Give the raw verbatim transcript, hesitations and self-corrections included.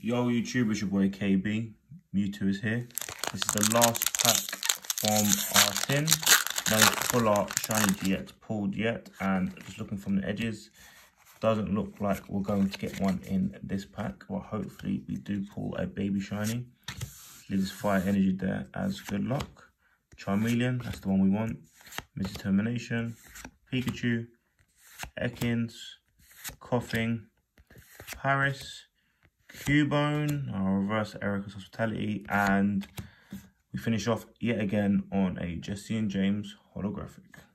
Yo YouTube, it's your boy K B. Mewtwo is here. This is the last pack from Artin. No full art shiny G X pulled yet, and just looking from the edges, doesn't look like we're going to get one in this pack, but hopefully we do pull a baby shiny. Leave this fire energy there as good luck. Charmeleon, that's the one we want. Mister Termination, Pikachu, Ekans, Koffing, Paris, Cubone, our reverse Erica's Hospitality, and we finish off yet again on a Jesse and James holographic.